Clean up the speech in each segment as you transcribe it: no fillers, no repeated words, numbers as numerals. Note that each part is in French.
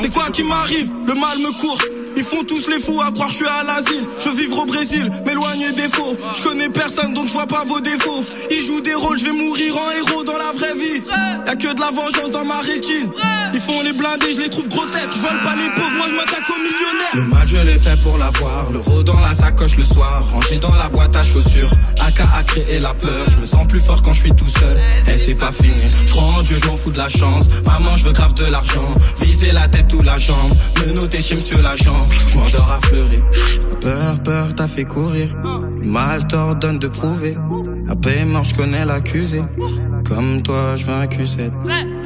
C'est quoi qui m'arrive? Le mal me court. Ils font tous les fous à croire que je suis à l'asile. Je veux vivre au Brésil, m'éloigner des faux. Je connais personne donc je vois pas vos défauts. Ils jouent des rôles, je vais mourir en héros dans la vraie vie. Y'a que de la vengeance dans ma rétine. Ils font les blindés, je les trouve grotesques. Ils veulent pas les pauvres, moi je m'attaque aux millionnaires. Le mal je l'ai fait pour l'avoir. L'euro dans la sacoche le soir. Rangé dans la boîte à chaussures. AK a créé la peur. Je me sens plus fort quand je suis tout seul. Eh c'est pas fini. Je crois en Dieu, je m'en fous de la chance. Maman je veux grave de l'argent. Viser la tête ou la jambe. Me noter chez monsieur l'agent. Je m'endors à fleurir. Peur, peur, t'as fait courir. Le mal t'ordonne de prouver. Après mort, je connais l'accusé. Comme toi, je veux un Q7.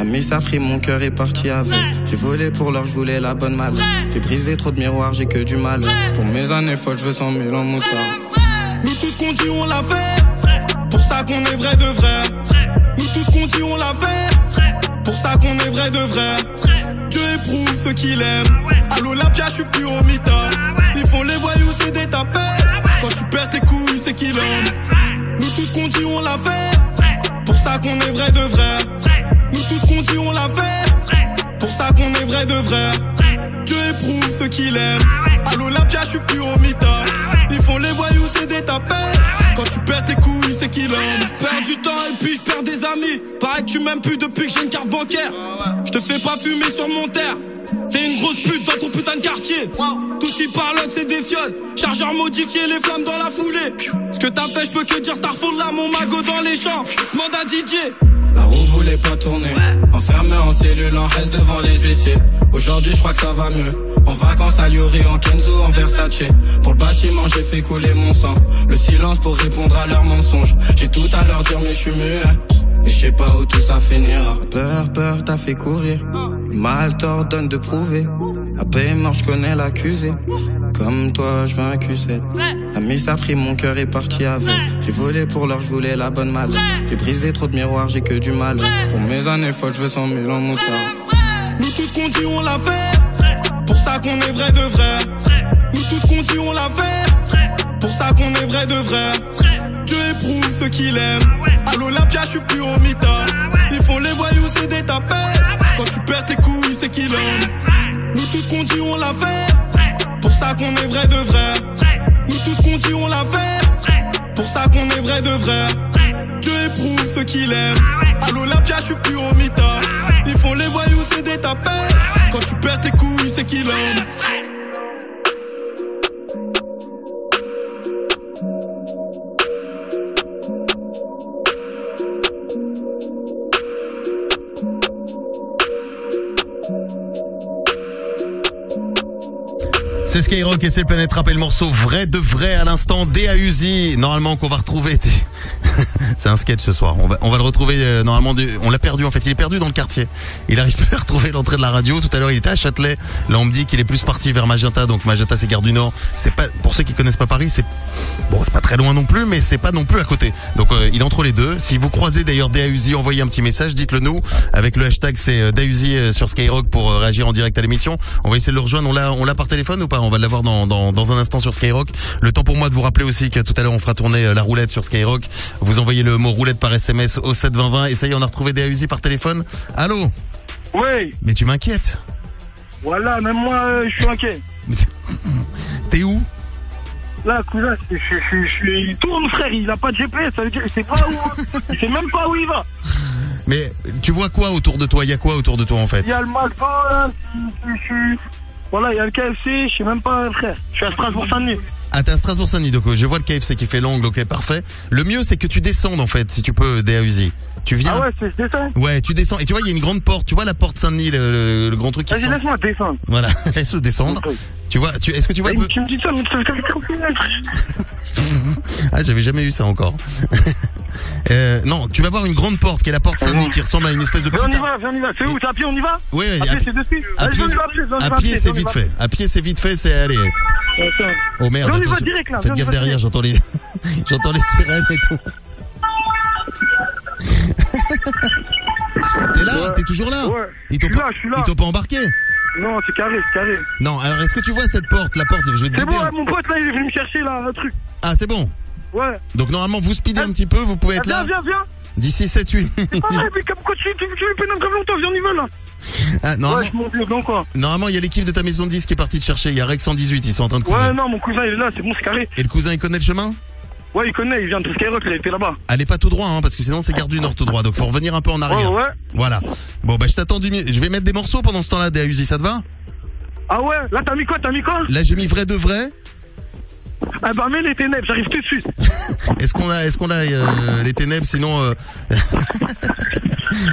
Ami, ça pris, mon cœur est parti avec. J'ai volé pour l'or, je voulais la bonne malade. J'ai brisé trop de miroirs, j'ai que du malheur. Pour mes années folles, je veux 100 000 en moutarde. Nous tous qu'on dit, on l'a fait. Pour ça qu'on est vrai de vrai. Nous tous qu'on dit, on l'a fait. Pour ça qu'on est vrai de vrai. Dieu éprouve ceux qu'il aime. À l'Olympia, je suis plus au mitard. Ils font les voyous, c'est des tapés. Quand tu perds tes couilles, c'est qu'il aime. Nous tous qu'on dit, on l'a fait. Pour ça qu'on est vrai de vrai. Nous tous qu'on dit, on l'a fait. Pour ça qu'on est vrai de vrai. Dieu éprouve ceux qu'il aime. À l'Olympia, je suis plus au mitard. Ils font les voyous, c'est des tapés. Quand tu perds tes couilles, c'est qu'il aime. Je perds du temps et puis je perds des amis. Pareil que tu m'aimes plus depuis que j'ai une carte bancaire. Je te fais pas fumer sur mon terre. T'es une grosse pute dans ton putain de quartier. Tous qui parlent, c'est des fioles. Chargeur modifié, les flammes dans la foulée. Ce que t'as fait, je peux que dire Starfall là, mon magot dans les champs. Demande à Didier. La roue voulait pas tourner. Enfermé en cellule, en reste devant les huissiers. Aujourd'hui, je crois que ça va mieux. En vacances à Lyuri, en Kenzo, en Versace. Pour le bâtiment, j'ai fait couler mon sang. Le silence pour répondre à leurs mensonges. J'ai tout à leur dire, mais je suis muet. Et je sais pas où tout ça finira. Peur, peur, t'as fait courir. Le mal t'ordonne de prouver. Après mort, je connais l'accusé. Comme toi, je veux un Q7. Ami, ça pris, mon cœur est parti avec. J'ai volé pour l'or, je voulais la bonne malade. J'ai brisé trop de miroirs, j'ai que du mal. Pour mes années folles, je veux 100 000 en moutarde. Nous tous qu'on dit, on l'a fait. Pour ça qu'on est vrai de vrai. Nous tous qu'on dit, on l'a fait. Pour ça qu'on est vrai de vrai. Dieu éprouve ceux qu'il aime. À l'Olympia, je suis plus au mitard. Ils font les voyous, c'est des tapés. Quand tu perds tes couilles, c'est qu'il aime. Nous tous qu'on dit, on l'a fait. Pour ça qu'on est vrai de vrai. Nous tous qu'on dit, on l'a fait. Pour ça qu'on est vrai de vrai. Dieu éprouve ceux qu'il aime. À l'Olympia, je suis plus au mitard. Ils font les voyous, c'est des tapés. Quand tu perds tes couilles, c'est qu'il aime. C'est Skyrock et c'est le Planète Rap et le morceau vrai de vrai à l'instant DA Uzi. Normalement qu'on va retrouver. C'est un sketch ce soir. On va le retrouver normalement. On l'a perdu en fait. Il est perdu dans le quartier. Il arrive plus à retrouver l'entrée de la radio. Tout à l'heure il était à Châtelet. Là on me dit qu'il est plus parti vers Magenta. Donc Magenta c'est Gare du Nord. C'est pas pour ceux qui connaissent pas Paris. C'est bon, c'est pas très loin non plus, mais c'est pas non plus à côté. Donc il est entre les deux. Si vous croisez d'ailleurs DA Uzi, envoyez un petit message. Dites-le nous avec le hashtag c'est DA Uzi sur Skyrock pour réagir en direct à l'émission. On va essayer de le rejoindre. On l'a par téléphone ou pas? On va l'avoir dans un instant sur Skyrock. Le temps pour moi de vous rappeler aussi que tout à l'heure on fera tourner la roulette sur Skyrock. Vous envoyez le mot roulette par SMS au 7 20 20. Et ça y est, on a retrouvé DA Uzi par téléphone. Allô? Oui. Mais tu m'inquiètes. Voilà, même moi je suis inquiet. T'es où? Là, cousin, il tourne frère, il a pas de GPS, ça veut dire il sait pas où. Il sait même pas où il va. Mais tu vois quoi autour de toi? Il y a quoi autour de toi en fait? Il y a le McDonald's, voilà, il y a le KFC, je sais même pas, frère. Je suis à Strasbourg-Saint-Denis. Ah, t'es à Strasbourg-Saint-Denis, donc je vois le KFC qui fait l'angle, ok, parfait. Le mieux, c'est que tu descendes, en fait, si tu peux, DA Uzi. Tu viens. Ah ouais, je descends. Ouais, tu descends. Et tu vois, il y a une grande porte. Tu vois la porte Saint-Denis, le grand truc qui descend. Laisse-moi descendre. Voilà, laisse-le descendre. Okay. Tu vois, est-ce que tu vois. Bah, tu me dis ça, mais ah, j'avais jamais eu ça encore. Non, tu vas voir une grande porte qui est la porte Saint-Denis qui ressemble à une espèce de petite. On y va, c'est où? C'est à pied, on y va? Oui, ouais, à pied, c'est dessus. À pied, c'est vite fait. À pied, c'est vite fait, c'est allez. Oh merde, on y va direct là. Faites gaffe derrière, j'entends les sirènes et tout. T'es là? Ouais. T'es toujours là? Ouais. Ils t'ont pas embarqué? Non, c'est carré, c'est carré. Non, alors est-ce que tu vois cette porte? La porte, je vais te dire. C'est bon, hein. Mon pote là, il est venu me chercher là, un truc. Ah, c'est bon? Ouais. Donc normalement, vous speedez un petit peu, vous pouvez être là. Viens. D'ici 7-8. C'est pas vrai, mais comme quoi tu me pénales comme longtemps, viens, on y va là. Ah, non, ouais, je monte le blanc, quoi. Normalement, il y a l'équipe de ta maison de 10 qui est partie te chercher. Il y a Rex 118, ils sont en train de courir. Ouais, non, mon cousin, il est là, c'est bon, c'est carré. Et le cousin, il connaît le chemin? Ouais, il connaît, il vient de Skyrock, il a été là-bas. Allez pas tout droit, hein, parce que sinon c'est Gare du Nord tout droit, donc faut revenir un peu en arrière. Ouais, ouais. Voilà. Bon, bah je t'attends du mieux. Je vais mettre des morceaux pendant ce temps-là, DA Uzi, ça te va? Ah ouais, là t'as mis quoi? Là j'ai mis Vrai de Vrai. Ah bah mets Les Ténèbres, j'arrive tout de suite. Est-ce qu'on a Les Ténèbres, sinon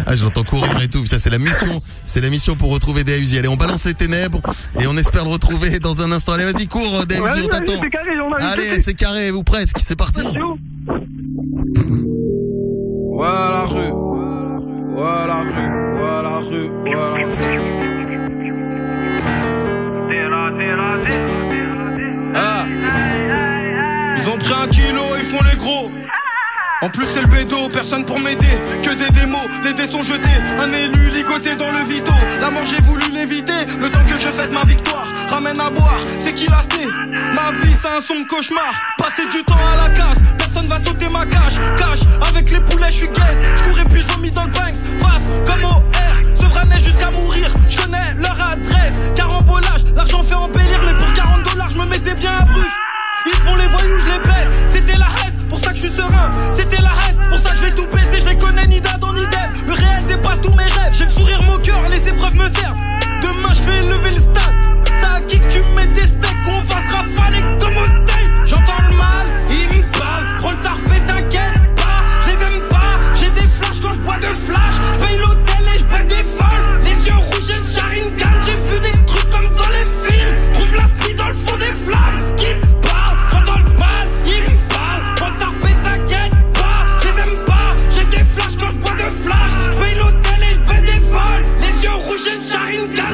Ah, je l'entends courir et tout. Putain, c'est la mission pour retrouver DA Uzi. Allez, on balance Les Ténèbres et on espère le retrouver dans un instant. Allez, vas-y, cours, DA Uzi, on t'attend. Allez, c'est carré ou presque. C'est parti. Voilà rue, voilà rue, voilà rue, voilà rue. Ah. Ils ont pris un kilo, ils font les gros. En plus c'est le bédo, personne pour m'aider, que des démos, les dés sont jetés. Un élu ligoté dans le vito, la mort j'ai voulu l'éviter. Le temps que je fête ma victoire, ramène à boire, c'est qui l'assé. Ma vie c'est un sombre cauchemar, passer du temps à la casse. Personne va sauter ma cage, cache, avec les poulets je suis gaze. Je courais puis j'ai mis dans le banks, face comme au R. Sevran jusqu'à mourir, je connais leur adresse. Carambolage, l'argent fait embellir, mais pour 40 $, je me mettais bien à bruf. Ils font les voyous, je les baisse, c'était la reste, pour ça que je suis serein. C'était la reste, pour ça que je vais tout baiser. Je les connais ni d'Adam ni d'Ève, le réel dépasse tous mes rêves. J'ai le sourire, mon cœur, les épreuves me servent. Demain je vais élever le stade, ça à qui tu mets des steaks. On va se rafaler comme au steak. J'entends le mal, il me parle, prends le tarpé, t'inquiète pas. J'ai même pas, j'ai des flashs quand je bois de flash. Je paye l'hôtel et je paie des folles. Les yeux rouges et le sharingan, j'ai vu des trucs comme dans les films. Trouve la fille dans le fond des flammes.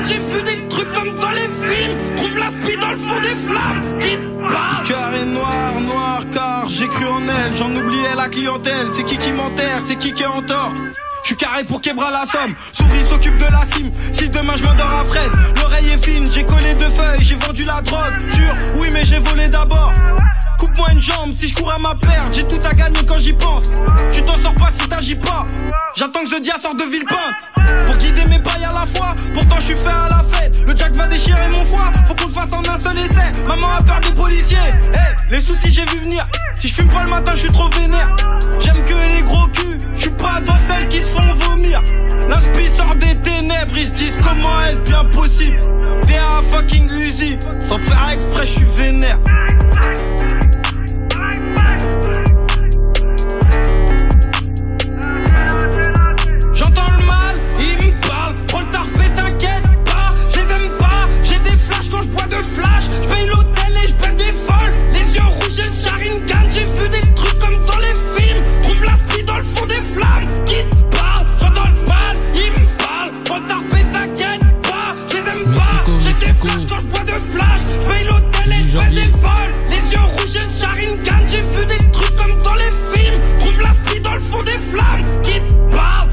J'ai vu des trucs comme dans les films. Trouve la spie dans le fond des flammes. Cœur est noir, noir, car j'ai cru en elle. J'en oubliais la clientèle. C'est qui m'enterre, c'est qui est en tort. J'suis carré pour québra la somme. Souris s'occupe de la cime. Si demain j'm'endors à Fred, l'oreille est fine. J'ai collé deux feuilles, j'ai vendu la drogue. Jure, oui mais j'ai volé d'abord. Coupe-moi une jambe si j'cours à ma perte. J'ai tout à gagner quand j'y pense. Tu t'en sors pas si t'agis pas. J'attends que Zodiac sorte de Villepin pour guider mes pailles à la fois. Pourtant j'suis fait à la fête. Le jack va déchirer mon foie. Faut qu'on le fasse en un seul essai. Maman a peur des policiers. Hey, les soucis j'ai vu venir. Si j'fume pas le matin j'suis trop vénère. J'aime que les gros culs. J'suis pas dans celles qui se font vomir. La spie sort des ténèbres. Ils se disent comment est-ce bien possible. DA fucking Uzi. Sans faire exprès j'suis vénère. J'entends le mal, il me parle, prends le tarpé, t'inquiète pas, je les aime pas, j'ai des flashs quand je bois de flash, je paye l'hôtel et je perds des folles, les yeux rouges et le sharingan, j'ai vu des trucs comme dans les films, trouve la spie dans le fond des flammes, qui te parle, j'entends le mal, il me parle, prends le tarpé, t'inquiète pas, je les aime pas, j'ai des flashs quand je bois de flash, je paye l'hôtel et je perds des folles, les yeux rouges et le sharingan, j'ai vu des trucs comme dans les films, trouve la spie dans le fond des flammes, qui te parle.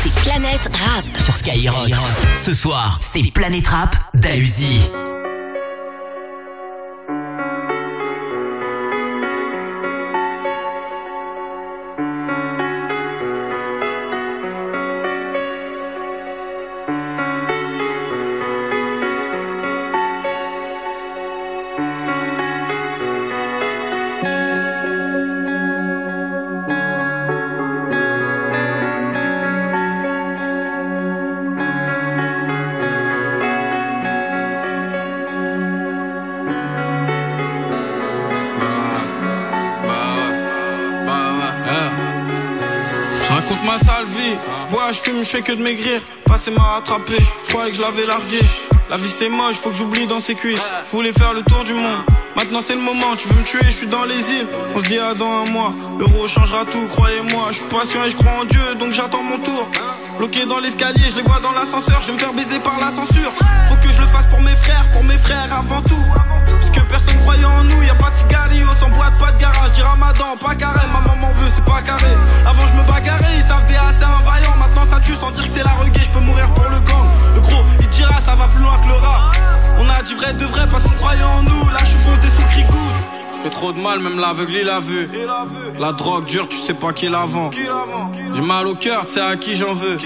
C'est Planète Rap sur Skyrock. Ce soir, c'est Planète Rap DA Uzi. Je fais que de maigrir, passer m'a rattrapé. Je croyais que je l'avais largué. La vie c'est moche, faut que j'oublie dans ses cuisses. Je voulais faire le tour du monde. Maintenant c'est le moment, tu veux me tuer, je suis dans les îles. On se dit ah dans un mois, l'euro changera tout, croyez-moi. Je suis patient et je crois en Dieu, donc j'attends mon tour. Bloqué dans l'escalier, je les vois dans l'ascenseur. Je vais me faire baiser par la censure. Faut que je le fasse pour mes frères avant tout. Parce que personne croyait en nous, y'a pas de cigarillos, sans boîte, pas de garage. J'ai ramadan, pas carré, ma maman veut, c'est pas carré. Avant je me bagarrais, ils savent DA c'est un vaillant. Maintenant ça tue sans dire que c'est la reggae, je peux mourir pour le gang. Le gros, il dira ça va plus loin que le rat. On a dit vrai de vrai parce qu'on croyait en nous. Là je fonce des sous-cricous. trop de mal, même l'aveugle il a vu. La drogue dure, tu sais pas qui la vend. J'ai mal au cœur, tu sais à qui j'en veux.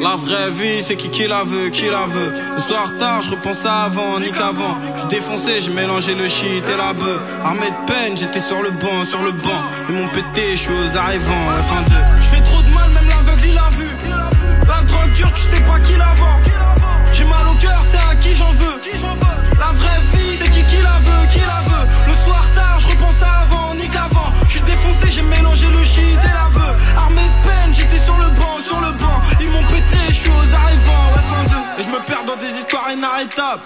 La vraie vie, c'est qui la veut, qui la veut. Le soir tard, je repense à avant, ni qu'avant. Je défonçais, j'ai mélangé le shit et la bœuf. Armé de peine, j'étais sur le banc. Ils m'ont pété, je suis aux arrivants, F1-2. Je fais trop de mal, même l'aveugle il a vu. La drogue dure, tu sais pas qui la vend. J'ai mal au cœur, c'est à qui j'en veux. La vraie vie, c'est qui la veut, qui la veut. Le soir tard, je repense à avant, ni qu'avant. J'suis défoncé, j'ai mélangé le shit et la bœuf. Armé de peine, j'étais sur le banc, ils m'ont pété, je suis aux arrivants, ouais, fin 2. Et je me perds dans des histoires inarrêtables.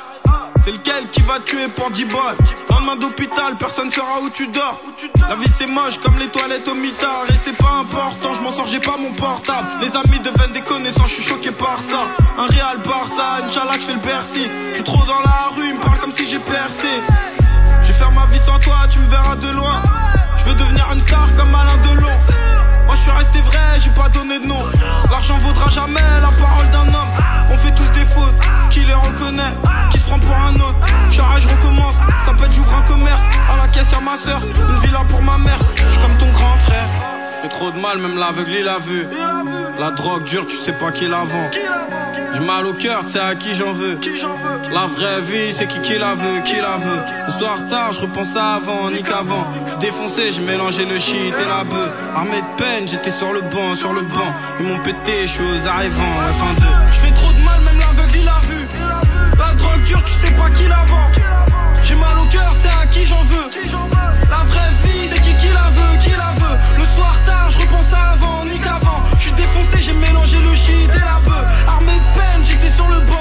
C'est lequel qui va tuer pour 10 balles. Lendemain d'hôpital, personne saura où tu dors. La vie c'est moche comme les toilettes au mitard. Et c'est pas important, je m'en sors, j'ai pas mon portable. Les amis deviennent des connaissances, je suis choqué par ça. Un Real Barça, Inch'Allah que je fais le Bercy. Je suis trop dans la rue, il me parle comme si j'ai percé. Je vais faire ma vie sans toi, tu me verras de loin. Je veux devenir une star comme Alain Delon. Moi je suis resté vrai, j'ai pas donné de nom. L'argent vaudra jamais la parole d'un homme. On fait tous des fautes, qui les reconnaît, qui se prend pour un autre. J'arrête, je recommence, ça pète, j'ouvre un commerce. À la caissière à ma soeur, une villa pour ma mère. Je suis comme ton grand frère. Je fais trop de mal, même l'aveugle il a vu. La drogue dure, tu sais pas qui la vend. J'ai mal au cœur, tu sais à qui j'en veux. La vraie vie, c'est qui la veut, qui la veut. Le soir tard, je repense à avant, ni qu'avant. Je suis défoncé, j'ai mélangé le shit et la bœuf. Armé de peine, j'étais sur le banc. Ils m'ont pété, je suis aux arrivants, F1-2. Je fais trop de mal, même l'aveugle il a vu. La drogue dure, tu sais pas qui la vend. J'ai mal au cœur, c'est à qui j'en veux. La vraie vie, c'est qui la veut, qui la veut. Le soir tard, je repense à avant, ni qu'avant. Je suis défoncé, j'ai mélangé le shit et la bœuf. Armé de peine, j'étais sur le banc,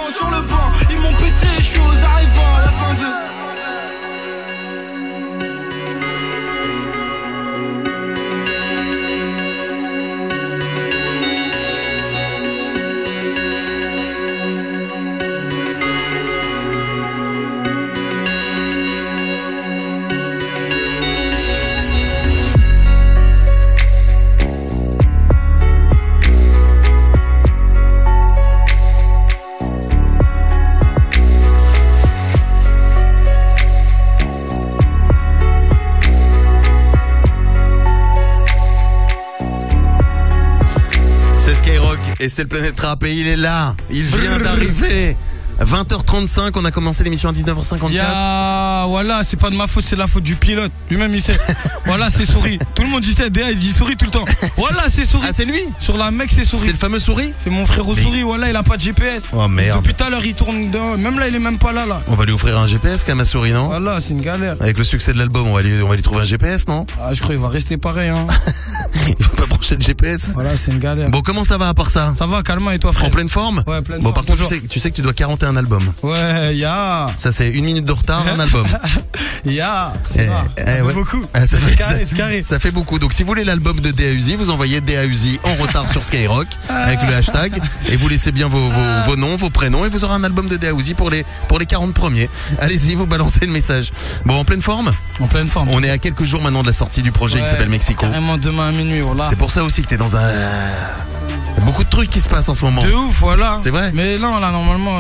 ils m'ont pété, je suis aux arrivants à la fin de. C'est le Planète Rap et il est là. Il vient d'arriver. 20h35, on a commencé l'émission à 19h54. Yeah, voilà, c'est pas de ma faute, c'est la faute du pilote. Lui-même il sait. Voilà, c'est souris. Tout le monde dit ça, DA il dit souris tout le temps. Voilà, c'est souris. Ah, c'est lui. Sur la mec, c'est souris. C'est le fameux souris. C'est mon frère au souris, voilà, il a pas de GPS. Oh merde. Depuis tout à l'heure, il tourne dans... Même là, il est même pas là, là. On va lui offrir un GPS quand même à souris, non? Voilà, c'est une galère. Avec le succès de l'album, on va lui trouver un GPS, non? Ah, je crois qu'il va rester pareil, hein. Il va pas brancher de GPS. Voilà, c'est une galère. Bon, comment ça va à part ça? Ça va, calme, et toi, frère? En pleine forme? Ouais, pleine forme. Bon, par contre, tu sais que tu dois 41 un album. Ouais, ya. Ça c'est une minute de retard, un album. Ya. Beaucoup. Ça fait beaucoup. Donc si vous voulez l'album de DA Uzi, vous envoyez DA Uzi en retard sur Skyrock avec le hashtag et vous laissez bien vos noms, vos prénoms et vous aurez un album de DA Uzi pour les 40 premiers. Allez-y, vous balancez le message. Bon, en pleine forme. En pleine forme. On est à quelques jours maintenant de la sortie du projet qui s'appelle Mexico. Carrément demain à minuit. Voilà. C'est pour ça aussi que t'es dans un. Beaucoup de trucs qui se passent en ce moment. De ouf, voilà. C'est vrai. Mais non, là, normalement,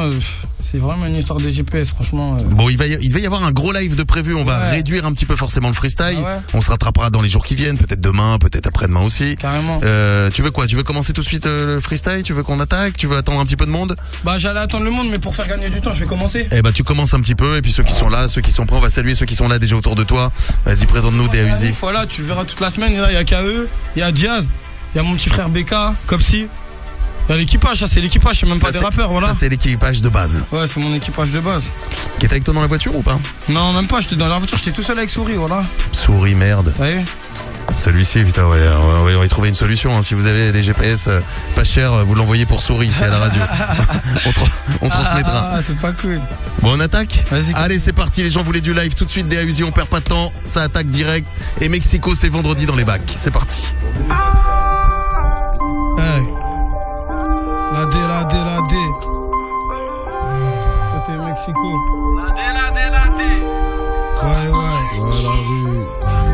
c'est vraiment une histoire de GPS, franchement. Bon, il va y avoir un gros live de prévu. On va réduire un petit peu forcément le freestyle. Ah ouais. On se rattrapera dans les jours qui viennent, peut-être demain, peut-être après-demain aussi. Carrément. Tu veux quoi? Tu veux commencer tout de suite le freestyle? Tu veux qu'on attaque? Tu veux attendre un petit peu de monde? Bah, j'allais attendre le monde, mais pour faire gagner du temps, je vais commencer. Eh bah, tu commences un petit peu, et puis ceux qui sont là, ceux qui sont prêts, on va saluer ceux qui sont là déjà autour de toi. Vas-y, présente-nous DA Uzi. Voilà, tu verras toute la semaine. Et là, il y a KE, il y a Diaz. Il y a mon petit frère Beka, Copsi. Il y a l'équipage, ça c'est l'équipage, c'est même pas des rappeurs, voilà. Ça c'est l'équipage de base. Ouais, c'est mon équipage de base. Qui était avec toi dans la voiture ou pas? Non, même pas, j'étais dans la voiture, j'étais tout seul avec Souris, voilà. Souris, merde. Ouais. Celui-ci, putain, ouais, on va y trouver une solution. Hein. Si vous avez des GPS pas chers, vous l'envoyez pour Souris, ici à la radio. on transmettra. Ah, c'est pas cool. Bon, on attaque? Vas-y. Allez, c'est parti, les gens voulaient du live tout de suite, DA Uzi, on perd pas de temps, ça attaque direct. Et Mexico, c'est vendredi dans les bacs. C'est parti. Hey. La D. Côté Mexico. La D. Ouais. Voilà, rue.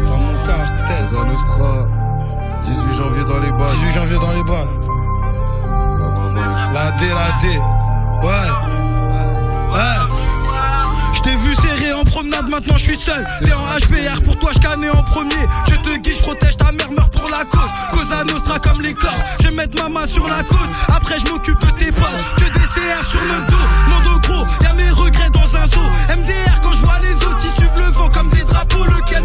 Dans mon cartel. Cosa Nostra. 18 janvier dans les bacs. La D. Ouais. J't'ai vu serré en promenade. malade, maintenant je suis seul. Les en HBR, pour toi je canais en premier. Je te guide, je protège ta mère, meurs pour la cause. Cosa Nostra comme les corps, je vais mettre ma main sur la côte. Après je m'occupe de tes potes, que des CR sur notre dos. Mon dos gros, y'a mes regrets dans un zoo. MDR quand je vois les autres, ils suivent le vent comme des drapeaux. Lequel,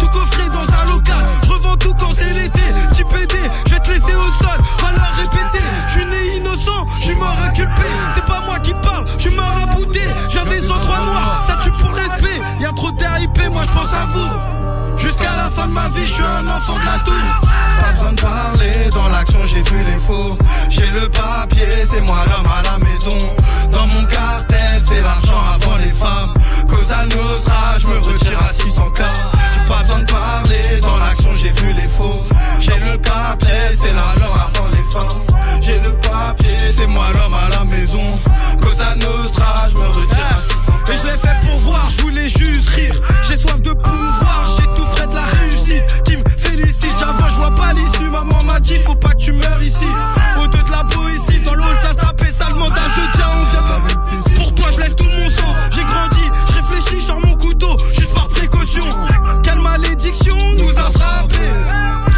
tout coffré dans un local. Je revends tout quand c'est l'été. Petit PD, je vais te laisser au sol. Va leur répéter, je suis né innocent, je suis mort inculpé. C'est pas moi qui parle, je suis mort à bouter. J'avais 103 noirs, ça tue pour respect. Y'a trop d'RIP, moi je pense à vous. Jusqu'à la fin de ma vie, je suis un enfant de la tour. Pas besoin de parler, dans l'action j'ai vu les fours. J'ai le papier, c'est moi l'homme à la maison. Dans mon cartel, c'est l'argent avant les femmes. Cosa Nostra, je me retire à 600K. Pas besoin de parler, dans l'action j'ai vu les faux. J'ai le papier, c'est l'homme avant les femmes. J'ai le papier, c'est moi l'homme à la maison. Cosa Nostra, je me retire à 600K. Et je l'ai fait pour voir, je voulais juste rire. J'ai soif de pouvoir, j'ai tout près de la réussite qui me félicite. J'avoue, je vois pas l'issue, maman m'a dit faut pas que tu meurs ici. Au-deux de la poésie, dans l'hall ça se tapait salement. D'un jeu déjà on vient. Pour toi je laisse tout mon sang, j'ai grandi, je réfléchis, je sors mon couteau, juste par précaution. Quelle malédiction nous a frappés,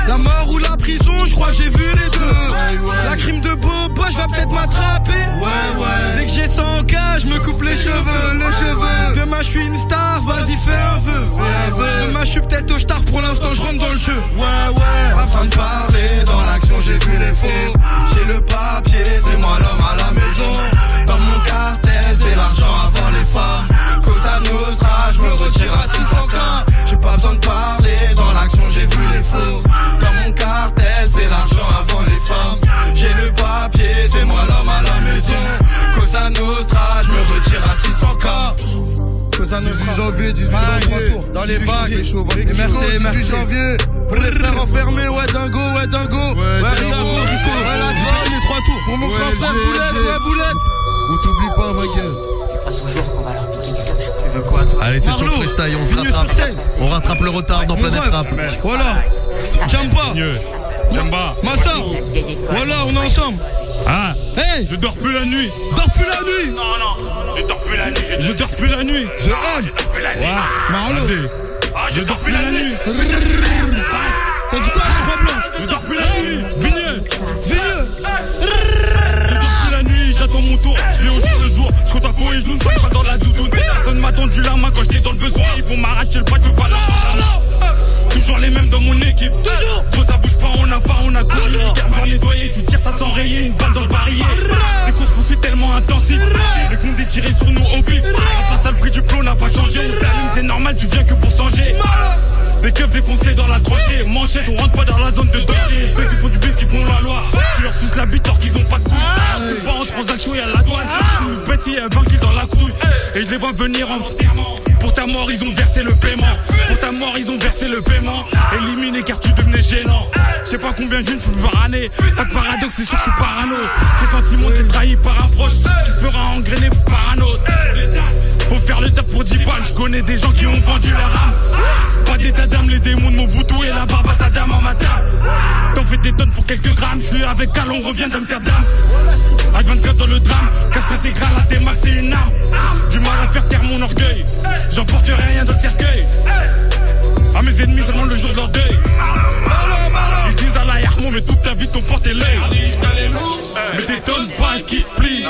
la mort ou la prison, je crois que j'ai vu les deux. La crime de Bobo, je vais peut-être m'attraper. Dès que j'ai 100K, je me coupe les cheveux, les cheveux. Demain je suis une star, vas-y fais un vœu. Demain je suis peut-être au star, pour l'instant je rentre dans le jeu. Afin de parler, dans l'action j'ai vu les faux. J'ai le papier, c'est moi l'homme à la maison. Dans mon cartel, c'est l'argent avant les femmes. Cosa Nostra, je me retire à 600K. J'ai pas besoin de parler, dans l'action j'ai vu les faux. Dans mon cartel, c'est l'argent avant les femmes. J'ai le papier, c'est moi l'homme à la maison. Cosa Nostra, je me retire à 600K. Cosa Nostra, 18 janvier, dans les bacs, les chauves, les mercenaires, 18 janvier. Pour les frères enfermés, ouais dingo, ouais dingo. Ouais dingo, Rico, ouais la grande, les 3 tours. Pour mon grand frère, boulette, ouais boulette. On t'oublie pas, ma gueule. C'est pas toujours qu'on va leur piquer du cap. Tu veux quoi, toi? Allez, c'est sur freestyle, on se rattrape. On rattrape le retard dans Planète Rap. Voilà. Jamba. Jamba. Massa. Voilà, on est ensemble. Ah. Hey. Je dors plus la nuit. Dors plus la nuit. Non, non. Je dors plus la nuit. Je dors plus la nuit. Je dors plus la nuit. Marlo. Je dors plus la nuit. Ça dit quoi, le problème? Je dors plus la nuit. Vigneux. J'attends mon tour, je vis au jour le jour. Je compte à fond et je ne suis pas dans la doudoune. Personne m'attend du la main quand j'étais dans le besoin. Ils vont m'arracher le pas, tu veux pas la. Toujours les mêmes dans mon équipe. Toujours. Quand ça bouge pas, on a couru. Garde par nettoyer, tu tires, ça s'enrayer. Une balle dans le barillet. Les courses poursuites tellement intensives. Les cons est tiré sur nous au pif. À part ça, le prix du plomb n'a pas changé. C'est normal, tu viens que pour changer. Les keufs défoncés dans la tranchée. Manchette, on rentre pas dans la zone de danger. Ceux qui font du bif, qui font la loi. Tu leur suces la bite, alors qu'ils ont pas de couilles. Ils pas en transaction, y'a la douane. Nous petit, y'a 20 kills dans la couille. Et je les vois venir en pour ta mort, ils ont versé le paiement. Pour ta mort, ils ont versé le paiement. Éliminer car tu devenais gênant. Je sais pas combien je ne suis par année. Pas de paradoxe, c'est sûr que je suis parano. Pressentiment d'être trahi par un proche qui se fera engrainer par un autre. Faut faire le taf pour 10 balles. Je connais des gens qui ont vendu leur âme. Pas d'état d'âme, les démons de mon boutou et la barbe à sa dame en ma table. T'en fais des tonnes pour quelques grammes. Je suis avec Cal, on revient d'Amsterdam. H24 dans le drame. Casse intégrale à tes max, c'est une arme. Du mal à faire taire mon orgueil. J'emporterai rien dans le cercueil. À mes ennemis, je rends le jour de leur deuil. Ils disent à la Yarmon, mais toute ta vie, ton porte est l'œil. Mais t'étonnes pas qui plie.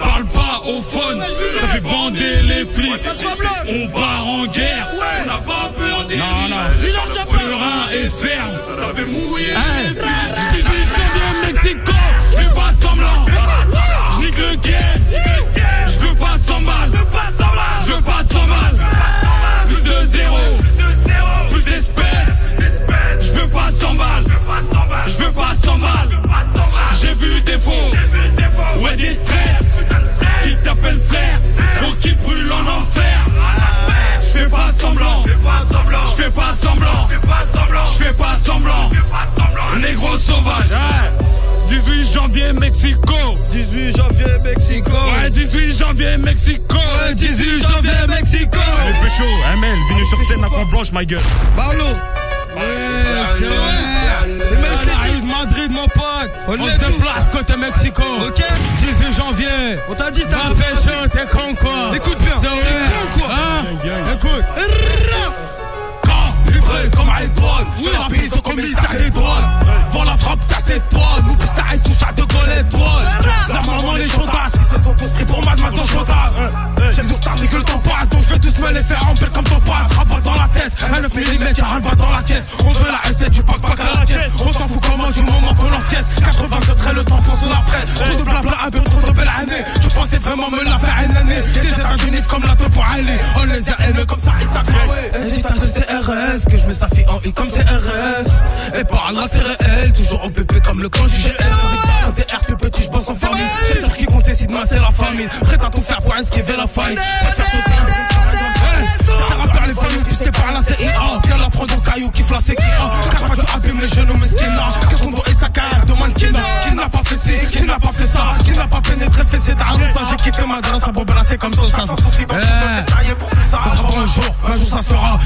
Parle pas au phone. Ça fait bander les flics. On part en guerre. On n'a pas peur des flics. Serein et ferme. Ça fait mouiller. 18 janvier, Mexico. J'fais pas semblant. J'nique le game. J'veux pas 100 balles. J'veux pas 100 balles. Plus de 0. Plus d'espèces. Je veux pas 100 balles, je veux pas 100 balles. J'ai vu des faux, ouais des traîtres qui t'appellent frère, ou qui brûlent en enfer. Je fais pas semblant, je fais pas semblant, je fais pas semblant. Négro sauvage. 18 janvier Mexico, 18 janvier Mexico, ouais 18 janvier Mexico, ouais 18 janvier Mexico. Les pécho, ML, vigne sur scène à peau blanche ma gueule. Barlo. Ouais, c'est vrai. Les mecs arrivent Madrid, mon pote. On se déplace côté Mexico. Ok. 18 janvier. On t'a dit, t'as un pécho, t'es con quoi. Écoute bien. C'est vrai. T'es con quoi. كوي livré comme à Edouane, oui, sur la prison comme les sacs des douanes. Vends la frappe tarte et douane, nous plus t'arrêtes touche à deux golettes douane. La maman les chantasses, ils se sont tous pris pour mad maintenant chantasse. J'aime tout tarder que le temps passe, donc je vais tous me les faire en pelle comme ton passe. Rabat dans la tête, un 9 mm, un rabat dans la caisse. On veut la S7, tu pack à la caisse. On s'en fout comment du moment qu'on encaisse. 80 secrets, le tampon sous la presse. Trop de blabla, un peu trop de belle année. Tu pensais vraiment me la faire une année. Déjà un unif comme la 2 pour aller. On les a haineux comme ça, ils t'appellent. CRS, que je me saphie en I comme CRF. Et par là c'est réel, toujours en pépé comme le clan JGF. Avec des R plus petits, je bosse en famille. C'est sûr qui compte si demain c'est la famine. Prêt à tout faire pour esquiver la faille. Faire sauter un peu ça va dans le fer. Rappeur les familles, puisque par là c'est IA. Viens la prendre au caillou, kiffe la séquia. Car pas tu abîmes les genoux, mais ce qu'il n'a. Qu'est-ce qu'on doit et sa carrière demande qui n'a. Qui n'a pas fait ci, qui n'a pas fait ça. Qui n'a pas pénétré, fait c'est d'arrêt. J'ai quitté ma danse à bobrasser comme ça. Ça sera pour un jour ça se fera.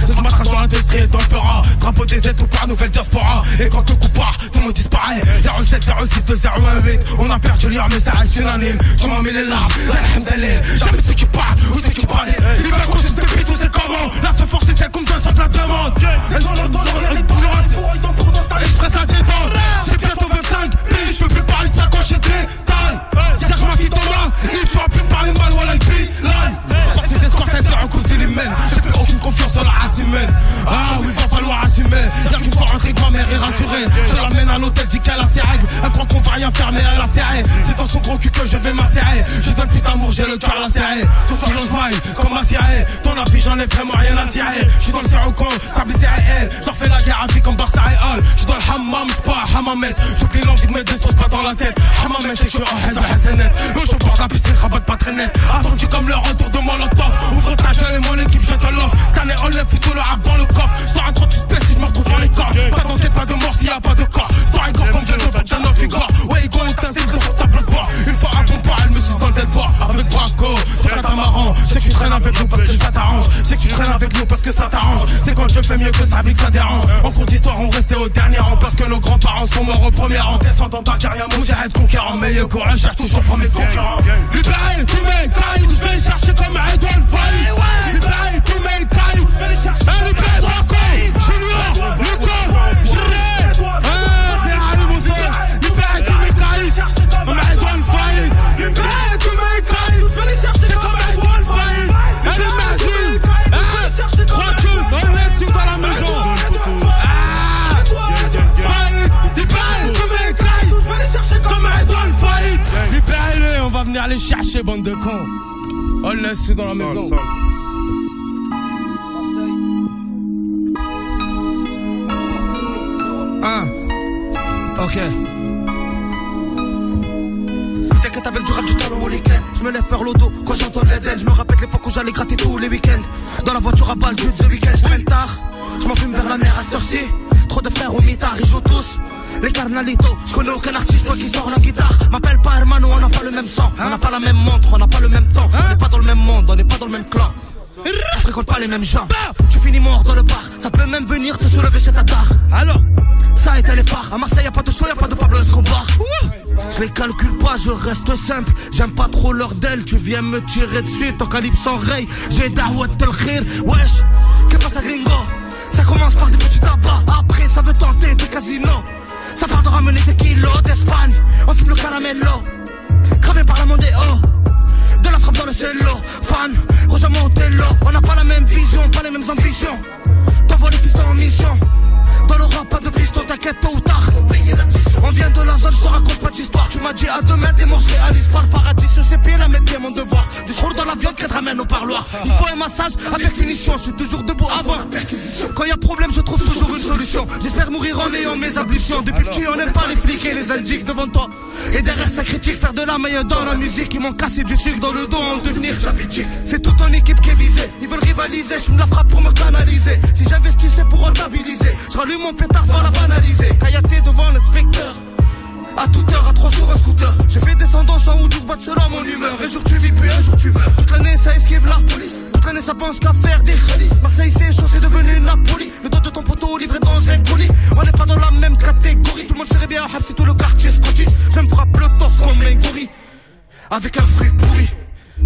Dans l'industrie et dans le pera, drapeau des aides ou par nouvelle diaspora. Et quand le coup part, tout le monde disparaît. 07, 06, 2018. On a perdu l'IA, mais ça reste unanime. Tu m'as mis les larmes, l'alhamdalil. Jamais ceux qui parlent ou ceux qui parlent. Ils veulent qu'on juste dépite tous ces commandes. La seule force, c'est celle qu'on me donne sur de la demande. Et dans le donne, on est pour le reste. Et je presse la détente. J'ai bientôt 25 pays, je peux plus parler de ça quand j'ai des talles. Y'a que ma fille Thomas, il faut plus parler mal ou à l'IP. C'est des squats, elles sont en cause les mêmes. J'ai plus aucune confiance en la race humaine. Ah oui, va falloir assumer. Y'a qu'une fois intrigue, ma mère est rassurée. Je l'amène à l'hôtel, dis qu'elle a ses règles. Elle croit qu'on va rien faire, mais elle a serré. C'est dans son gros cul que je vais m'asserrer. Je donne plus d'amour, j'ai le cœur lacéré. Toujours j'en smile, comme ma CIAE. Ton avis, j'en ai vraiment rien à cirer. J'suis dans le Sirocco, ça blesse à elle. J'en fais la guerre à vie comme Barça et Al. J'suis dans le hammam, c'est pas un hamamet. J'oublie l'envie de mettre des choses pas dans la tête. Hamamet, j'sais que j'suis en haise, en hasenette. Moi je porte la piscine, rabat pas très net. Attendu comme le retour de Molotov. Ouvre ta gueule et mon équipe, je te l'offre. Cette année, on lève tout le rap dans le coffre. Sans un 38 spécial, je me retrouve dans les corps. Pas d'enquête, pas de mort s'il y a pas de corps. Story gore comme je ne porte jamais figure. Ouais, go, t'as zéro sur ta blood bar. Une fois à ton pas, elle me suce dans le dead bar. Avec Braco, c'est un tamaran. Je sais que tu traînes avec nous parce que ça t'arrange. Je sais que tu traînes avec nous parce que ça t'arrange. C'est quand je fais mieux que ça, avec ça dérange. En cours d'histoire, on restait au dernier rang. Parce que nos grands-parents sont morts au premier rang. Descendant d'un carrière, mon j'arrête conquérant. Mais yo, courage, cherche toujours premier concurrent. Libéré, tout mec, taille, je vais les chercher comme un Edouard Valle. Libéré, tout mec, taille, je vais les chercher. Le père Draco, Junior, Lucas, Jéré, c'est Ali Moussa, libérez tous mes caïds, on m'a Edouard Faïd, libérez tous mes caïds, c'est comme Edouard Faïd, elle est magique, tranquille, on est sur dans la maison, Faïd, libérez tous mes caïds, comme Edouard Faïd, libérez-les, on va venir les chercher, bande de cons, on est sur dans la maison. Ok. Dès que t'avais du rap du temps le week-end, je me lève faire l'auto quand j'entends l'Eden. Je me rappelle l'époque où j'allais gratter tous les week-ends. Dans la voiture à balle du The Weekend, je traîne tard. Je m'enfume vers la mer à cette heure-ci. Trop de frères au mitard, ils jouent tous. Les carnalitos, je connais aucun artiste qui sort la guitare. M'appelle pas Hermano, on n'a pas le même sang. On n'a pas la même montre, on n'a pas le même temps. On n'est pas dans le même monde, on n'est pas dans le même clan. On fréquente pas les mêmes gens. Tu finis mort dans le bar, ça peut même venir te soulever chez ta tare. Alors ça était les phares, à Marseille y'a pas de choix, y'a pas de Pablo Escobar. Je les calcule pas, je reste simple. J'aime pas trop leur d'elle, tu viens me tirer dessus. Ton calibre sans rail, j'ai da'wat al-khir. Wesh, que passe à gringo. Ça commence par des petits tabacs, après ça veut tenter des casinos. Ça part de ramener des kilos d'Espagne, on fume le caramello. Gravé par la Mondeo, de la frappe dans le cello. Fan, rejoins mon télo. On n'a pas la même vision, pas les mêmes ambitions. T'envoies les fistons en mission. Dans le rap, pas de piston, t'inquiète, tôt ou tard. On vient de la zone, je te raconte pas d'histoire. Tu m'as dit à 2 mètres des morts, je réalise pas le paradis. Sur ses pieds, la mettre bien mon devoir. Du trou dans la viande qu'elle te ramène au parloir. Une fois un massage avec finition, je suis toujours debout avant. Quand y'a problème, je trouve toujours une solution. J'espère mourir en ayant mes ablutions. Depuis petit, on aime pas les flics et les indiques devant toi. Et derrière sa critique, faire de la maille dans la musique. Ils m'ont cassé du sucre dans le dos en devenir. C'est toute ton équipe qui est visée. Ils veulent rivaliser, je me la frappe pour me canaliser. Si j'investis, c'est pour rentabiliser. J'allume mon pétard, va la banaliser. Caillaté devant l'inspecteur. A toute heure, à 3 sur un scooter. Je fais descendre en 100 ou 12 battes selon mon humeur. Un jour tu vis, puis un jour tu meurs. Toute l'année ça esquive la police. Toute l'année ça pense qu'à faire des rallyes. Marseille c'est chaud, c'est devenu Napoli. Le dos de ton poteau livré dans un colis. On n'est pas dans la même catégorie. Tout le monde serait bien à si tout le quartier se cotise. Je me frappe le torse comme un gorille. Avec un fruit pourri.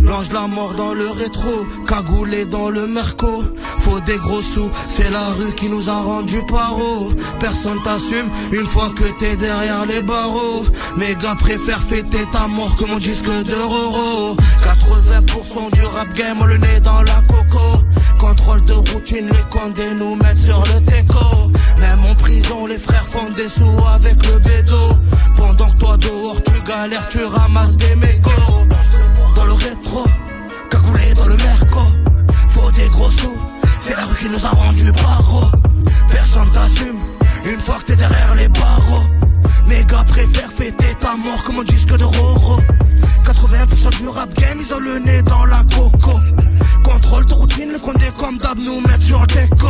L'ange de la mort dans le rétro, cagoulé dans le merco. Faut des gros sous, c'est la rue qui nous a rendu paro. Personne t'assume une fois que t'es derrière les barreaux. Mes gars préfèrent fêter ta mort que mon disque de Roro. 80% du rap game, le nez dans la coco. Contrôle de routine, les condés nous mettent sur le déco. Même en prison, les frères font des sous avec le bédo. Pendant que toi dehors tu galères, tu ramasses des mégots. Dans le rétro, cagoulé dans le merco. Faut des gros sous, c'est la rue qui nous a rendu barreaux. Personne t'assume, une fois que t'es derrière les barreaux. Mes gars préfèrent fêter ta mort comme un disque de Roro. 80% du rap game, ils ont le nez dans la coco. Contrôle de routine, le condé comme d'hab nous mettent sur le déco.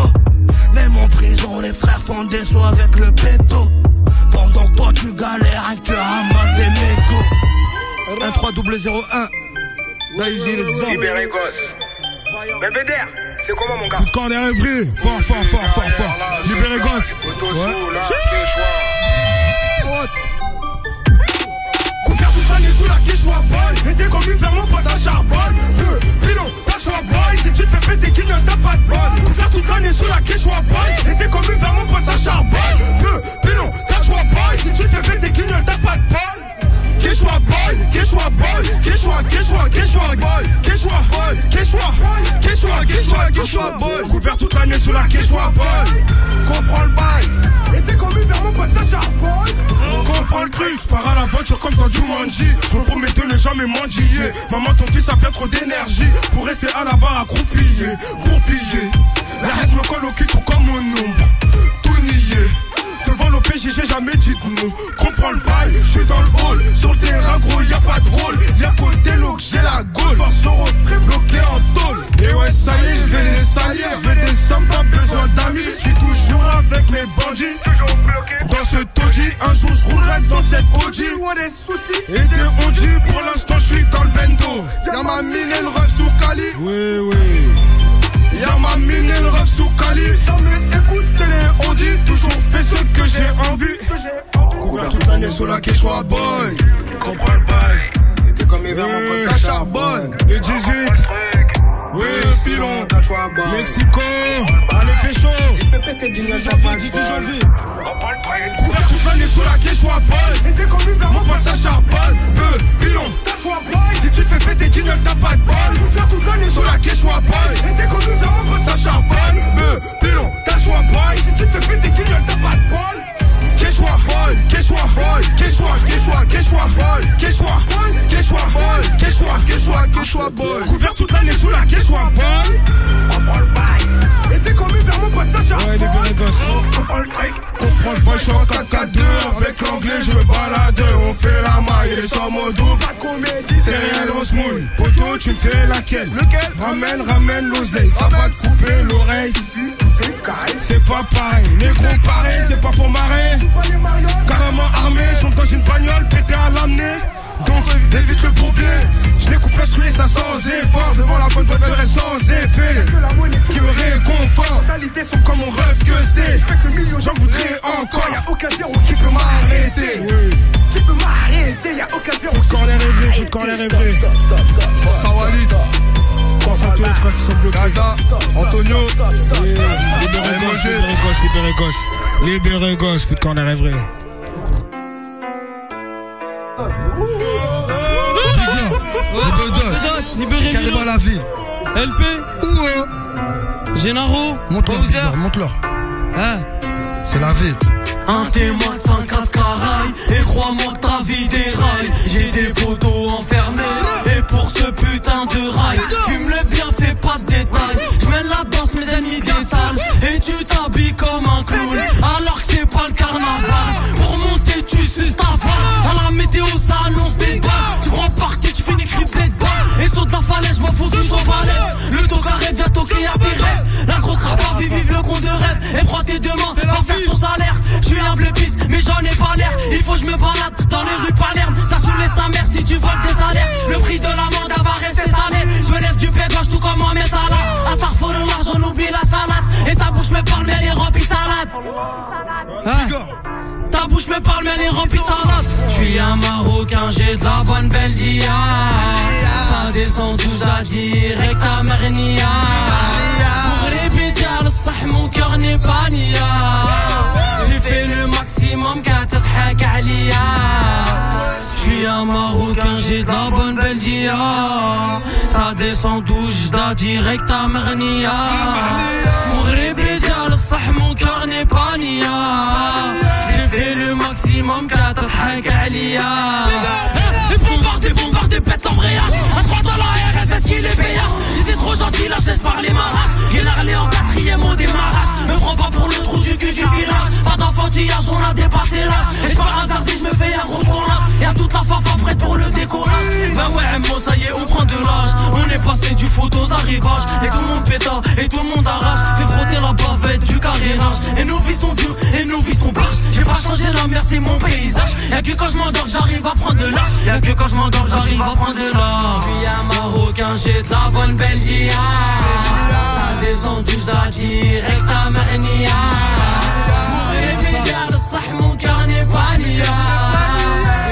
Même en prison, les frères font des sauts avec le péto. Pendant que toi tu galères, tu ramasses des mégots. 1-3-0-0-1 DA Uzi, les hommes. Libéré, gosse. Mais Bédère, c'est comment mon gars? Tout quand on est un vrai. Fort, fort, fort, fort, fort. Libéré, gosse. Couvert toute l'année sous la quichua boy. Et t'es comme une ferme, pas à charbonne. Pilon, t'as choix boy. Si tu te fais péter, qui ne t'a pas de boy. Couvert toute l'année sous la quichua boy. Et t'es comme une ferme, pas à charbonne. Pilon, t'as choix boy. Si tu te fais péter, qui ne t'a pas de boy. Quechua boy, Quechua boy, Quechua, Quechua, Quechua boy, Quechua boy, Quechua, Quechua, Quechua, Quechua boy. Couvert toute l'année sous la Quechua boy. Comprends le bail. Et t'es connu vers mon pote Sacha boy. Comprends le truc. J'pars à l'aventure comme dans Jumanji. J'me promets de ne jamais mendiller. Maman, ton fils a bien trop d'énergie pour rester à la barre accroupillé, gourpillé. La reste me colle au cul tout comme mon ombre. Tout nié. Devant le PG, j'ai jamais dit non. Comprends le bail, je suis dans le hall. Sur le terrain, gros, y'a pas de rôle. Y'a côté l'eau que j'ai la gaule. Force au retrait, bloqué en tôle. Et ouais, ça y est, je vais les salir. Je vais des sommes, pas besoin d'amis. J'suis toujours avec mes bandits. Dans ce taudis, un jour j'roulerai dans cette Audi. Et des ondis, pour l'instant, j'suis dans le bendo. Y'a ma mine et le ref sous Cali. Oui, oui. Y'a ma mine et le ref sous Cali. Jamais écoutez les ondis. Toujours fais ce que j'ai envie. Couvert toute l'année sous la Quechua boy. Comprends le bail. Et t'es comme hiver mon pote, ça charbonne. Le 18. Oui, pilon. Mexico. Allez pécho. Tu te fais péter du neige à vendredi du janvier. Couvert toute l'année sous la Quechua boy. Et t'es comme hiver mon pote, ça charbonne. Pilon. Si tu te fais péter du neige, t'as pas de bol. Couvert toute l'année sous la Quechua boy. Et t'es comme hiver mon pote, ça charbonne. Pilon. Quechua boy, si tu te fais péter qu'il n'y a pas de bol. Quechua boy, Quechua boy, Quechua, Quechua, Quechua boy, Quechua boy, Quechua boy, Quechua, Quechua, Quechua boy. Couvert toute l'année sous la Quechua boy. On prend le bail. Et t'es commis vers mon pote Sacha. Ouais, les verres gosses. On prend le truc. On prend le bail, je suis en 4-4-2. Avec l'anglais, je me balade. On fait la maille, les sommes au double. Pas comédie, c'est réel, on se mouille. Poto, tu me fais laquelle? Lequel? Ramène l'oseille. Ça va te couper l'oreille. Ici, c'est pas pareil, n'est comparé, c'est pas pour marrer. Carrément armé, j'entre dans une bagnole, pété à l'amener. Donc évite le bourbier. Je découpe l'instruit, ça sans effort. Devant la bonne voiture est sans effet. Qui me réconforte. Les sont comme mon rêve que c'était. J'en voudrais encore. Y'a aucun zéro qui peut m'arrêter. Qui peut m'arrêter, y'a aucun zéro. Tout quand les rêveries, tout quand les rêveries. Force à Walid. Pense à tous les frères qui sont bloqués. Gaza, Antonio, libéré gosse, libéré gosse, putain qu'on est rêvé. Libéré gosse, la ville. LP, Gennaro, monte-leur. C'est la ville. Un témoin sans cascaraille. Et crois-moi que ta vie déraille. J'ai des poteaux enfermés. Et pour ce putain de rail, fume le bien, fais pas de détails. J'mène la danse, mes ennemis détalent. Et tu t'habilles comme un clown, alors que c'est pas le carnaval. Pour monter, tu suces ta voile. À la météo, ça annonce des balles. Tu crois parti, tu finis criblé de balles. Et saute de la falaise, j'm'en fous tous en palais. Le dos carré, viens toquer à tes rêves. La grosse rabat, vive le con de rêve. Et prends tes deux mains, va faire son salaire. J'suis un bleu piste, mais j'en ai pas l'air. Il faut que j'me balade dans les rues Palerme. Ça soulève ta mère si tu voles tes salaires. Le prix de l'amende va rester salé. J'me lève du pied gauche tout comme en mes salades. À Sarfo noir, j'en oublie la salade. Et ta bouche me parle, mais elle est remplie de salade. Ta bouche me parle, mais elle est remplie de salade. J'suis un Marocain, j'ai de la bonne belle dia. ça descend tout à direct à Marnia. Pour les bédiars, le sah, mon cœur n'est pas nia. J'ai fait le maximum qu'à te dhak alia. J'suis un Marocain, j'ai de la bonne belle dia. Ça descend tout Jda direct à Marnia. Pour les bédiars, le sah, mon cœur n'est pas nia. Fais le maximum qu'à te dhak alia. Et bombardez, pète l'embrayage. À 3 dans l'arrière, est-ce qu'il est payant? Il était trop gentil, là je laisse par les marages. Il a relé en 4ème au démarrage. Me prends pas pour le trou du cul du virage. Pas d'enfantillage, on a dépassé là. Et par hasard si je me fais un gros con là. Y'a toute la fafa prête pour le décollage. Bah ouais, moi ça y est, on prend de l'âge. On est passé du foot aux arrivages. Et tout le monde péta, et tout le monde arrache. Fais frotter la bavette du carénage. Et nos vies sont dures, et nos vies sont blanches. J'ai pas changé la mer, c'est mon paysage. Y'a que quand je m'endors, j'arrive à prendre de l'âge. Y'a que quand je m'endors, j'arrive à prendre de l'âge. Je suis un Marocain, j'ai de la bonne belle dia. Ça descend du Jda direct à Marnia. Mon réfugia, le sah, mon cœur n'est pas nia.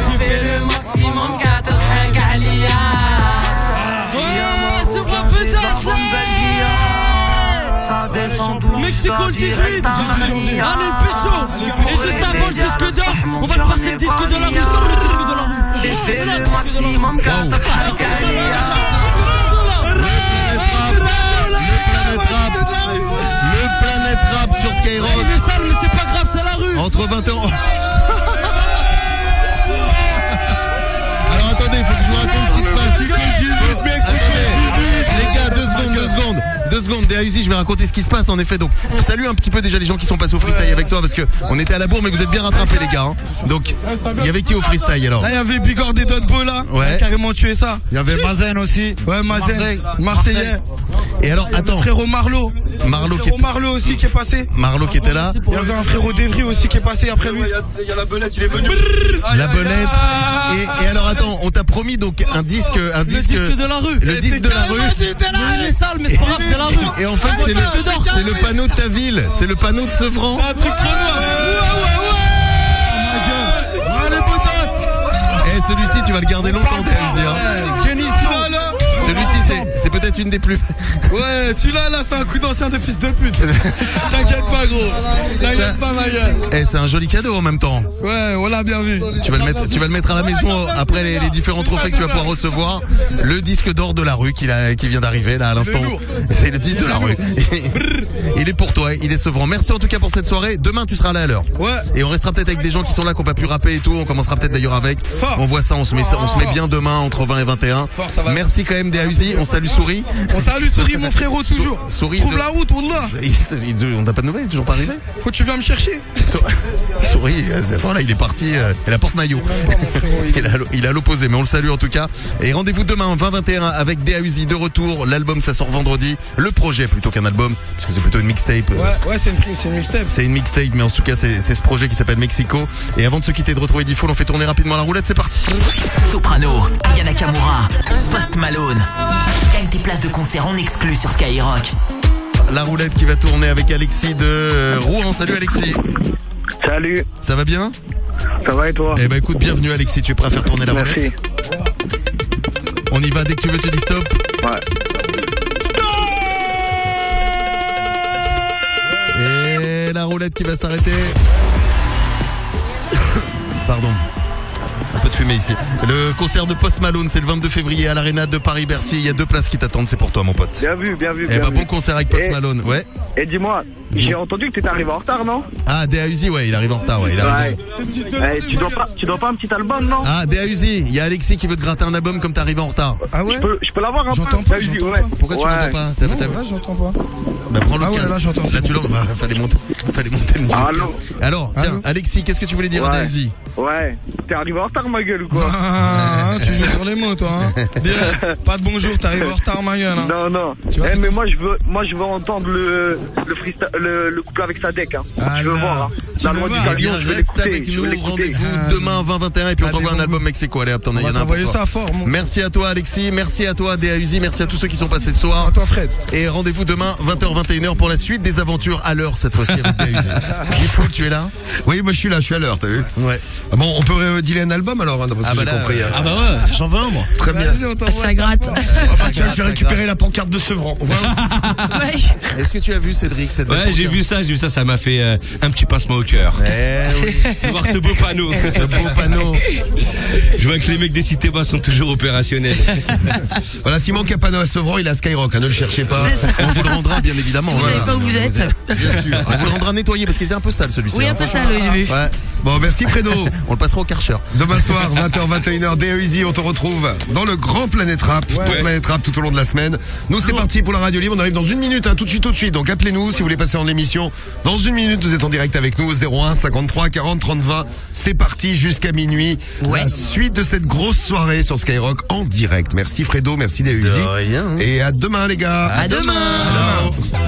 Je fais le maximum qu'à te dhak alia. Ouais, c'est pas peut-être là. Mexico le 18, allez le pécho. Et juste avant le disque d'or, on va te passer le disque de la rue. Sors le disque de la rue. J'ai fait le maximum qu'à te dhak alia. Le Planète Rap sur Skyrock. Il est sale mais c'est pas grave, c'est la rue. Entre 20 euros. Alors attendez, faut que je vous raconte ce qui se passe. Attendez, les gars, 2 secondes. 2 secondes, DA Uzi, je vais raconter ce qui se passe en effet. Donc, salut un petit peu déjà les gens qui sont passés au freestyle avec toi parce que on était à la bourre, mais vous êtes bien rattrapés, les gars. Hein. Donc, il y avait qui au freestyle alors? Là, il y avait Bigord et Dodbo là. Ouais. Il a carrément tué ça. Il y avait Mazen aussi. Ouais, Mazen. Marseillais. Et alors, attends. Le frérot Marlo. Marlo aussi qui est passé. Marlo qui était là. Il y avait un frérot Devry aussi qui est passé après lui. Il y a la belette, il est venu. La belette. Et alors, attends, on t'a promis donc un disque. Le disque de la rue. Le disque de la rue. Et en fait, c'est le panneau de ta ville, c'est le panneau de Sevran. Un truc trop noir. Ouais. Allez, potes. Et celui-ci, tu vas le garder longtemps, Uzi. Hein. Celui-ci, c'est peut-être une des plus. Ouais, celui-là, là, c'est un coup d'ancien de fils de pute. T'inquiète pas, gros. T'inquiète pas, ma gueule. Eh, c'est un joli cadeau en même temps. Ouais, on l'a bien vu. Tu vas le mettre à la maison après les différents trophées que tu vas pouvoir recevoir. Le disque d'or de la rue qui vient d'arriver là à l'instant. C'est le disque de la rue. Il est pour toi, il est Sevran. Merci en tout cas pour cette soirée. Demain, tu seras là à l'heure. Ouais. Et on restera peut-être avec des gens qui sont là, qui n'ont pas pu rapper et tout. On commencera peut-être d'ailleurs avec. On voit ça, on se met bien demain entre 20 et 21. Merci quand même. DA Uzi, on salue Souris. On salue Souris, mon frérot, toujours. Souris. Trouve la route, Wallah. On n'a pas de nouvelles, il est toujours pas arrivé. Faut que tu viennes me chercher. Souris, attends, là, il est parti. Il a porte-maillot. Il a l'opposé, mais on le salue en tout cas. Et rendez-vous demain, 20-21, avec DA Uzi de retour. L'album, ça sort vendredi. Le projet, plutôt qu'un album, parce que c'est plutôt une mixtape. Ouais, c'est une mixtape. C'est une mixtape, mais en tout cas, c'est ce projet qui s'appelle Mexico. Et avant de se quitter, de retrouver Diffoul, on fait tourner rapidement la roulette, c'est parti. Soprano, Ayana Kamura, Post Malone. Gagne tes places de concert en exclu sur Skyrock. La roulette qui va tourner avec Alexis de Rouen. Salut Alexis. Salut. Ça va bien? Ça va et toi? Eh ben écoute, bienvenue Alexis, tu es prêt à faire tourner la roulette? On y va, dès que tu veux tu dis stop. Ouais. Et la roulette qui va s'arrêter. Pardon. Un peu de fumée ici. Le concert de Post Malone, c'est le 22 février à l'Arena de Paris-Bercy. Il y a 2 places qui t'attendent, c'est pour toi, mon pote. Bien vu. Eh ben, bon concert avec Post Malone, ouais. Et dis-moi, j'ai entendu que t'étais arrivé en retard, non? Ah, DA Uzi, ouais, il arrive en retard, ouais. Tu dois pas un petit album, non? Ah, DA Uzi, il y a Alexis qui veut te gratter un album comme t'arrives en retard. Ah ouais? Je peux l'avoir un peu? J'entends pas. Pourquoi tu m'entends pas? Là, j'entends pas. Bah, prends le casque. Là, j'entends. Là, tu l'entends. Bah, fallait monter le niveau. Alors, tiens, Alexis, qu'est-ce que tu voulais dire à DA Uzi? Ouais, t'es arrivé en retard, ma gueule, ou quoi? Tu joues sur les mots, toi, hein. Pas de bonjour, t'arrives en retard, ma gueule, hein. Non. Mais moi, je veux entendre le couple avec Sadek, hein. Je veux voir, hein. Tu veux voir, reste avec nous. Rendez-vous demain 20-21 et puis on t'envoie un album Mexico. Allez hop, t'en as, il y en a un pour toi. Merci à toi Alexis, merci à toi DA Uzi, merci à tous ceux qui sont passés ce soir. À toi Fred. Et rendez-vous demain 20h-21h pour la suite des aventures à l'heure cette fois-ci avec DA Uzi. Gifou, tu es là? Oui, moi je suis là, je suis à l'heure, t'as vu? Ouais. Bon, on peut dealer un album alors, d'après ce que j'ai compris. Ah bah ouais, j'en veux un moi. Très bien. Ça gratte. Tu vois, j'ai récupéré la pancarte de Sevran. Est-ce que tu as vu Cédric cette pancarte? Ouais, j'ai vu ça, ça m'a fait un petit pincement au cœur. De voir ce beau panneau. Ce beau panneau. Je vois que les mecs des cités bas sont toujours opérationnels. Voilà, s'il manque un panneau à Sevran, il a Skyrock, hein, ne le cherchez pas. On vous le rendra bien évidemment. Si vous savez pas où vous êtes. Bien sûr. On vous le rendra nettoyé parce qu'il était un peu sale celui-ci. Oui, un peu sale, j'ai vu. Bon, merci Fredo. On le passera au Karcher. Demain soir, 20h-21h, DA Uzi, on te retrouve dans le grand Planète Rap. Planète Rap tout au long de la semaine. Nous, c'est parti pour la radio libre. On arrive dans une minute, hein, tout de suite. Donc appelez-nous si vous voulez passer en émission. Dans une minute, vous êtes en direct avec nous au 01 53 40 30 20. C'est parti jusqu'à minuit. La suite de cette grosse soirée sur Skyrock en direct. Merci Fredo, merci DA Uzi. Et à demain les gars. À demain. Ciao.